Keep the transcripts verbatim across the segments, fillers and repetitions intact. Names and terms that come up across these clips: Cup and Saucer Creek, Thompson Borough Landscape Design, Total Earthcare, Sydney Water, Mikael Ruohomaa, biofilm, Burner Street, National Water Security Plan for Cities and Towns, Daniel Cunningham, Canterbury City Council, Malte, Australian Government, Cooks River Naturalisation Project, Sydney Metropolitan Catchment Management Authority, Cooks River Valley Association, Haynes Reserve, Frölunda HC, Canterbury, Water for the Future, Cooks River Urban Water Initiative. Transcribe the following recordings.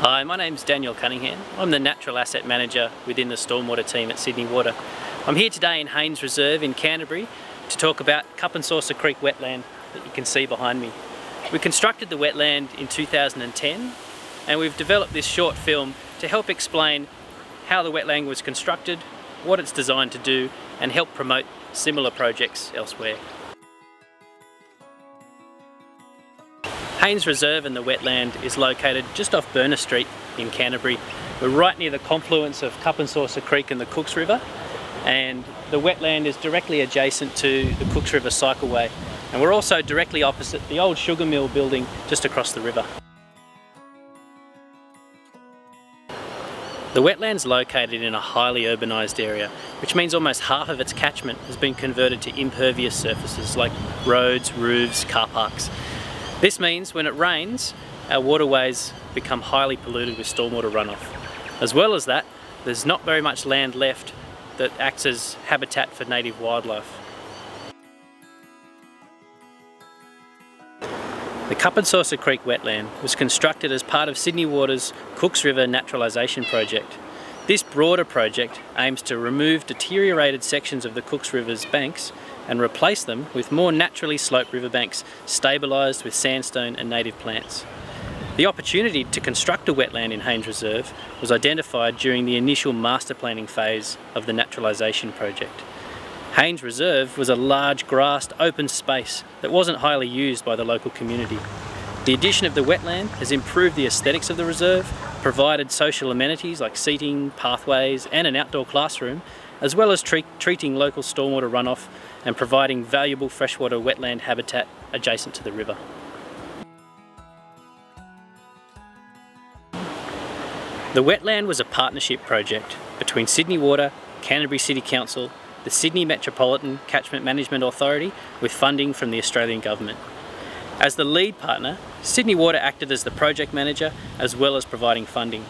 Hi, my name's Daniel Cunningham. I'm the Natural Asset Manager within the Stormwater team at Sydney Water. I'm here today in Haynes Reserve in Canterbury to talk about Cup and Saucer Creek wetland that you can see behind me. We constructed the wetland in two thousand ten and we've developed this short film to help explain how the wetland was constructed, what it's designed to do, and help promote similar projects elsewhere. Haynes Reserve and the wetland is located just off Burner Street in Canterbury. We're right near the confluence of Cup and Saucer Creek and the Cooks River, and the wetland is directly adjacent to the Cooks River cycleway, and we're also directly opposite the old sugar mill building just across the river. The wetland's located in a highly urbanised area, which means almost half of its catchment has been converted to impervious surfaces like roads, roofs, car parks. This means when it rains, our waterways become highly polluted with stormwater runoff. As well as that, there's not very much land left that acts as habitat for native wildlife. The Cup and Saucer Creek wetland was constructed as part of Sydney Water's Cooks River Naturalisation Project. This broader project aims to remove deteriorated sections of the Cooks River's banks and replace them with more naturally sloped riverbanks, stabilised with sandstone and native plants. The opportunity to construct a wetland in Haynes Reserve was identified during the initial master planning phase of the naturalisation project. Haynes Reserve was a large grassed open space that wasn't highly used by the local community. The addition of the wetland has improved the aesthetics of the reserve, provided social amenities like seating, pathways and an outdoor classroom, as well as treat, treating local stormwater runoff and providing valuable freshwater wetland habitat adjacent to the river. The wetland was a partnership project between Sydney Water, Canterbury City Council, the Sydney Metropolitan Catchment Management Authority with funding from the Australian Government. As the lead partner, Sydney Water acted as the project manager as well as providing funding.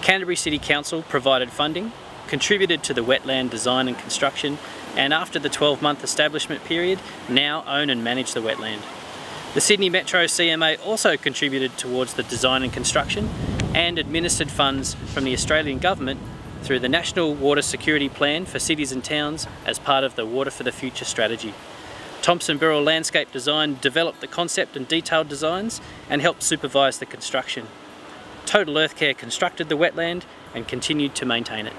Canterbury City Council provided funding, contributed to the wetland design and construction, and after the twelve month establishment period, now own and manage the wetland. The Sydney Metro C M A also contributed towards the design and construction and administered funds from the Australian Government through the National Water Security Plan for Cities and Towns as part of the Water for the Future strategy. Thompson Borough Landscape Design developed the concept and detailed designs and helped supervise the construction. Total Earthcare constructed the wetland and continued to maintain it.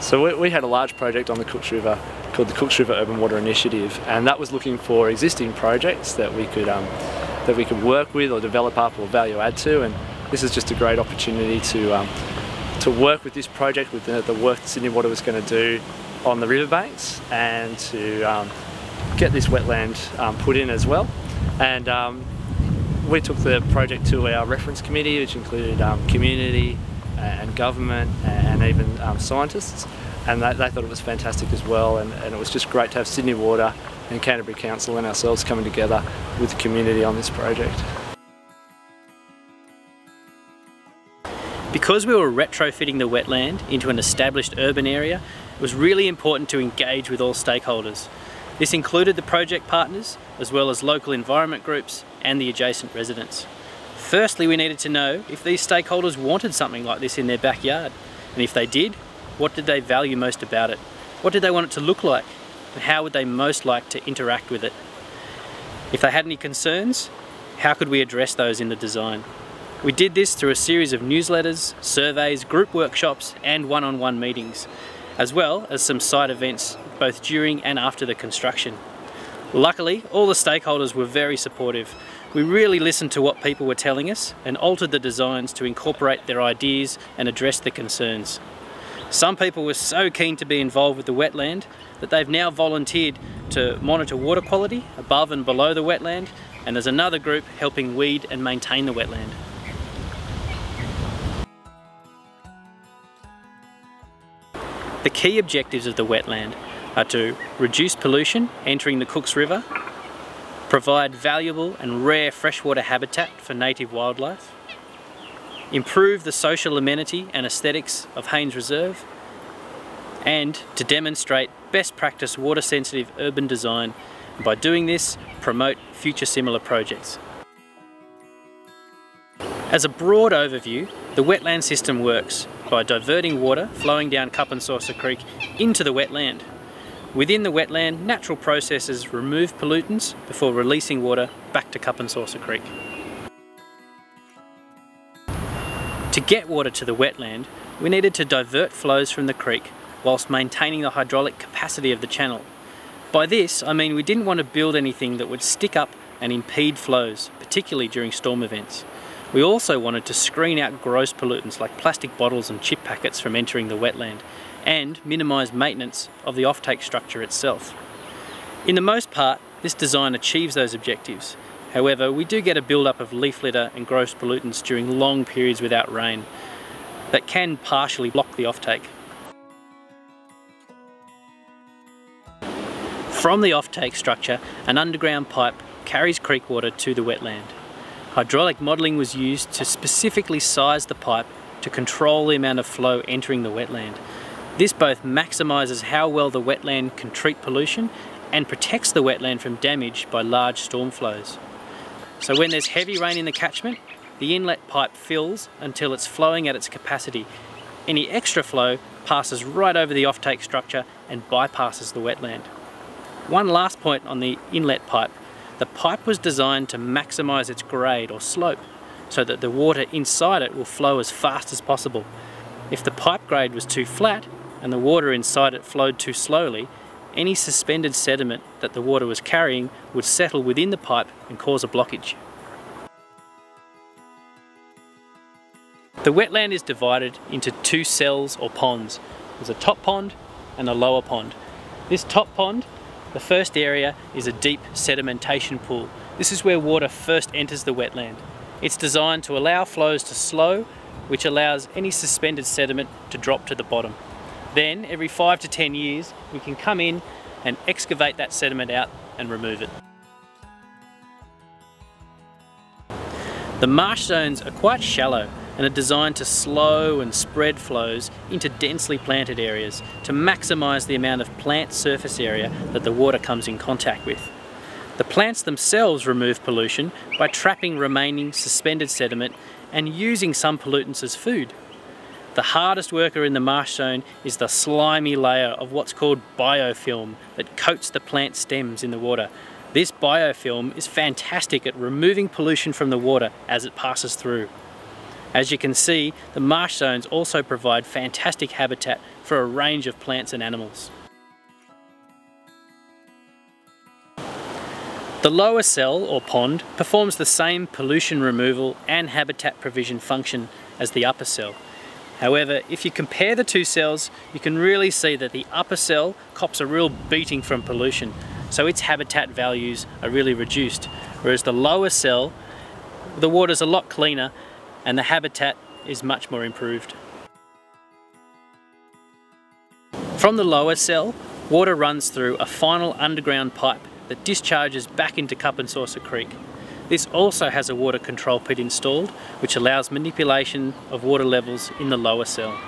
So we, we had a large project on the Cooks River called the Cooks River Urban Water Initiative, and that was looking for existing projects that we could um, that we could work with or develop up or value add to, and this is just a great opportunity to um, to work with this project, with the, the work that Sydney Water was going to do on the riverbanks, and to um, get this wetland um, put in as well. And um, we took the project to our reference committee, which included um, community and government and even um, scientists, and they, they thought it was fantastic as well, and, and it was just great to have Sydney Water and Canterbury Council and ourselves coming together with the community on this project. Because we were retrofitting the wetland into an established urban area, it was really important to engage with all stakeholders. This included the project partners, as well as local environment groups and the adjacent residents. Firstly, we needed to know if these stakeholders wanted something like this in their backyard, and if they did, what did they value most about it? What did they want it to look like? And how would they most like to interact with it? If they had any concerns, how could we address those in the design? We did this through a series of newsletters, surveys, group workshops and one-on-one meetings, as well as some site events both during and after the construction. Luckily, all the stakeholders were very supportive. We really listened to what people were telling us and altered the designs to incorporate their ideas and address the concerns. Some people were so keen to be involved with the wetland that they've now volunteered to monitor water quality above and below the wetland, and there's another group helping weed and maintain the wetland. The key objectives of the wetland are to reduce pollution entering the Cooks River, provide valuable and rare freshwater habitat for native wildlife, improve the social amenity and aesthetics of Haynes Reserve, and to demonstrate best practice water sensitive urban design, and by doing this promote future similar projects. As a broad overview, the wetland system works by diverting water flowing down Cup and Saucer Creek into the wetland. Within the wetland, natural processes remove pollutants before releasing water back to Cup and Saucer Creek. To get water to the wetland, we needed to divert flows from the creek whilst maintaining the hydraulic capacity of the channel. By this, I mean we didn't want to build anything that would stick up and impede flows, particularly during storm events. We also wanted to screen out gross pollutants like plastic bottles and chip packets from entering the wetland, and minimise maintenance of the offtake structure itself. In the most part, this design achieves those objectives. However, we do get a build-up of leaf litter and gross pollutants during long periods without rain that can partially block the offtake. From the offtake structure, an underground pipe carries creek water to the wetland. Hydraulic modelling was used to specifically size the pipe to control the amount of flow entering the wetland. This both maximises how well the wetland can treat pollution and protects the wetland from damage by large storm flows. So when there's heavy rain in the catchment, the inlet pipe fills until it's flowing at its capacity. Any extra flow passes right over the offtake structure and bypasses the wetland. One last point on the inlet pipe. The pipe was designed to maximise its grade or slope so that the water inside it will flow as fast as possible. If the pipe grade was too flat and the water inside it flowed too slowly, any suspended sediment that the water was carrying would settle within the pipe and cause a blockage. The wetland is divided into two cells or ponds. There's a top pond and a lower pond. This top pond, the first area, is a deep sedimentation pool. This is where water first enters the wetland. It's designed to allow flows to slow, which allows any suspended sediment to drop to the bottom. Then, every five to ten years, we can come in and excavate that sediment out and remove it. The marsh zones are quite shallow and are designed to slow and spread flows into densely planted areas to maximise the amount of plant surface area that the water comes in contact with. The plants themselves remove pollution by trapping remaining suspended sediment and using some pollutants as food. The hardest worker in the marsh zone is the slimy layer of what's called biofilm that coats the plant stems in the water. This biofilm is fantastic at removing pollution from the water as it passes through. As you can see, the marsh zones also provide fantastic habitat for a range of plants and animals. The lower cell or pond performs the same pollution removal and habitat provision function as the upper cell. However, if you compare the two cells, you can really see that the upper cell cops a real beating from pollution, so its habitat values are really reduced, whereas the lower cell, the water's a lot cleaner and the habitat is much more improved. From the lower cell, water runs through a final underground pipe that discharges back into Cup and Saucer Creek. This also has a water control pit installed, which allows manipulation of water levels in the lower cell.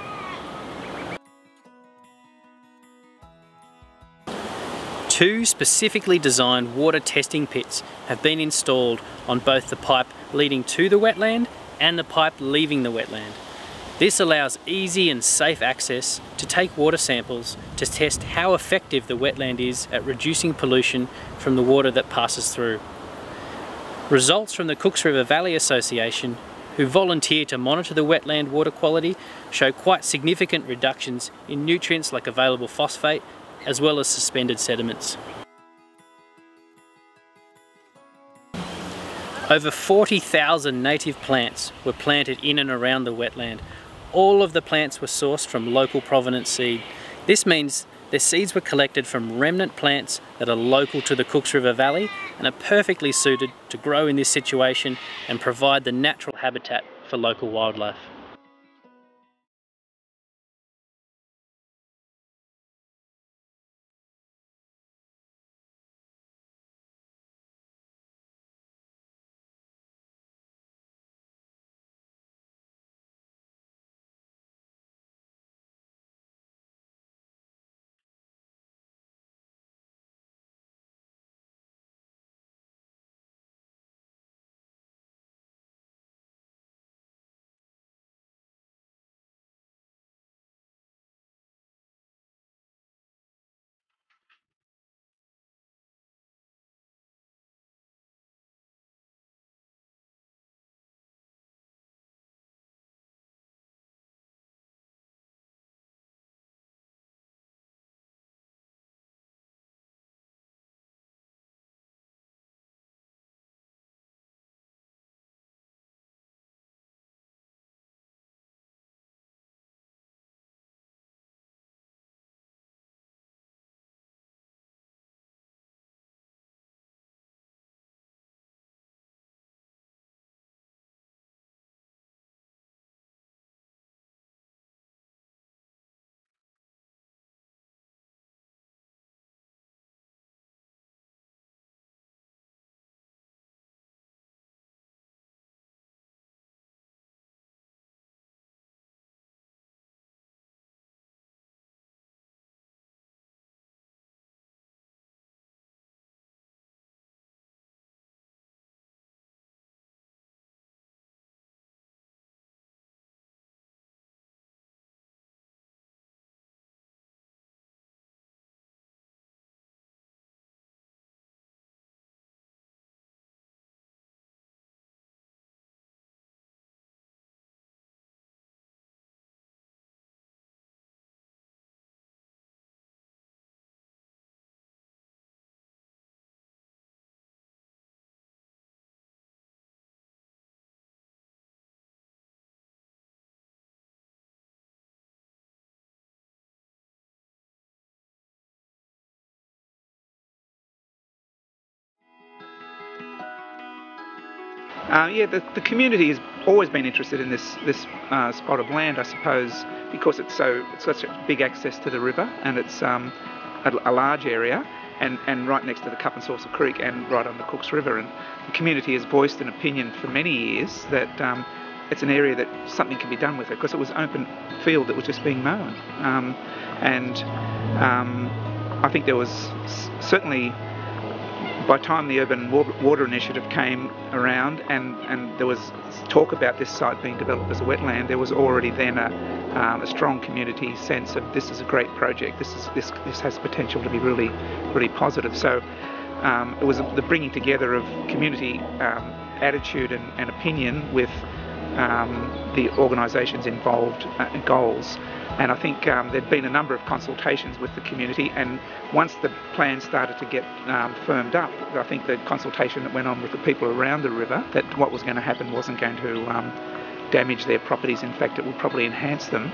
Two specifically designed water testing pits have been installed on both the pipe leading to the wetland and the pipe leaving the wetland. This allows easy and safe access to take water samples to test how effective the wetland is at reducing pollution from the water that passes through. Results from the Cooks River Valley Association, who volunteer to monitor the wetland water quality, show quite significant reductions in nutrients like available phosphate as well as suspended sediments. Over forty thousand native plants were planted in and around the wetland. All of the plants were sourced from local provenance seed. This means their seeds were collected from remnant plants that are local to the Cooks River Valley and are perfectly suited to grow in this situation and provide the natural habitat for local wildlife. Uh, yeah, the, the community has always been interested in this this uh, spot of land, I suppose, because it's so it's such a big access to the river, and it's um, a, a large area, and, and right next to the Cup and Saucer Creek, and right on the Cooks River. And the community has voiced an opinion for many years that um, it's an area that something can be done with it, because it was open field that was just being mown, um, and um, I think there was certainly. By the time the Urban Water Initiative came around and, and there was talk about this site being developed as a wetland, there was already then a, um, a strong community sense of this is a great project, this is this this has potential to be really, really positive. So um, it was the bringing together of community um, attitude and, and opinion with um, the organisations involved and uh, goals. And I think um, there'd been a number of consultations with the community, and once the plan started to get um, firmed up, I think the consultation that went on with the people around the river, that what was going to happen wasn't going to um, damage their properties, in fact it would probably enhance them,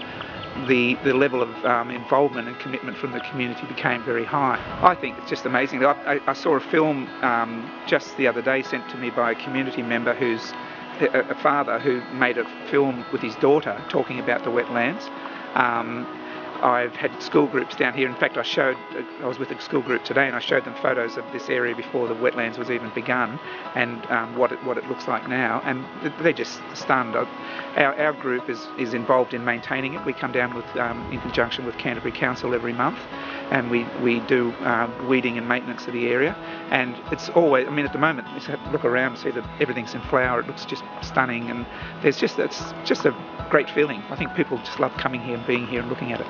the, the level of um, involvement and commitment from the community became very high. I think it's just amazing. I, I saw a film um, just the other day sent to me by a community member who's a father who made a film with his daughter talking about the wetlands. Um, I've had school groups down here. In fact, I showed, I was with a school group today, and I showed them photos of this area before the wetlands was even begun, and um, what it, what it looks like now, and they're just stunned. Our, our group is, is involved in maintaining it. We come down with, um, in conjunction with Canterbury Council every month, and we, we do uh, weeding and maintenance of the area, and it's always, I mean at the moment, you have to look around and see that everything's in flower, it looks just stunning, and there's just, it's just a great feeling. I think people just love coming here and being here and looking at it.